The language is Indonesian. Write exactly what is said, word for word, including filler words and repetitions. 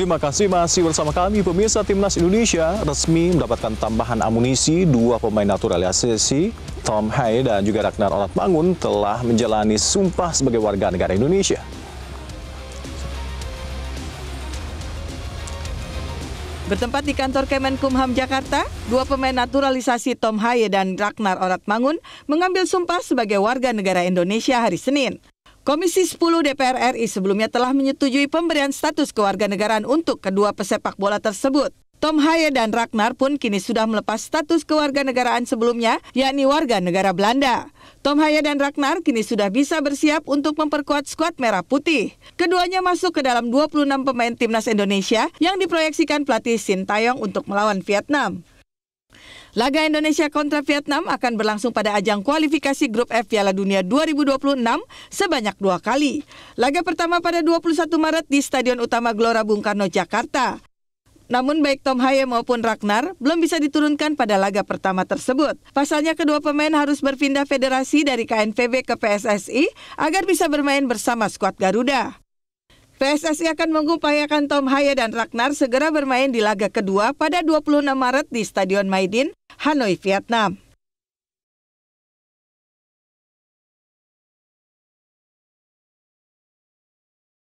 Terima kasih masih bersama kami. Pemirsa, Timnas Indonesia resmi mendapatkan tambahan amunisi. Dua pemain naturalisasi, Thom Haye dan juga Ragnar Oratmangoen, telah menjalani sumpah sebagai warga negara Indonesia. Bertempat di kantor Kemenkumham Jakarta, dua pemain naturalisasi Thom Haye dan Ragnar Oratmangoen mengambil sumpah sebagai warga negara Indonesia hari Senin. Komisi sepuluh D P R R I sebelumnya telah menyetujui pemberian status kewarganegaraan untuk kedua pesepak bola tersebut. Thom Haye dan Ragnar pun kini sudah melepas status kewarganegaraan sebelumnya, yakni warga negara Belanda. Thom Haye dan Ragnar kini sudah bisa bersiap untuk memperkuat skuad merah putih. Keduanya masuk ke dalam dua puluh enam pemain timnas Indonesia yang diproyeksikan pelatih Shin Tae-yong untuk melawan Vietnam. Laga Indonesia kontra Vietnam akan berlangsung pada ajang kualifikasi Grup F Piala Dunia dua ribu dua puluh enam sebanyak dua kali. Laga pertama pada dua puluh satu Maret di Stadion Utama Gelora Bung Karno, Jakarta. Namun baik Thom Haye maupun Ragnar belum bisa diturunkan pada laga pertama tersebut. Pasalnya kedua pemain harus berpindah federasi dari K N V B ke P S S I agar bisa bermain bersama skuad Garuda. P S S I akan mengupayakan Thom Haye dan Ragnar segera bermain di laga kedua pada dua puluh enam Maret di Stadion My Dinh, Hanoi, Vietnam.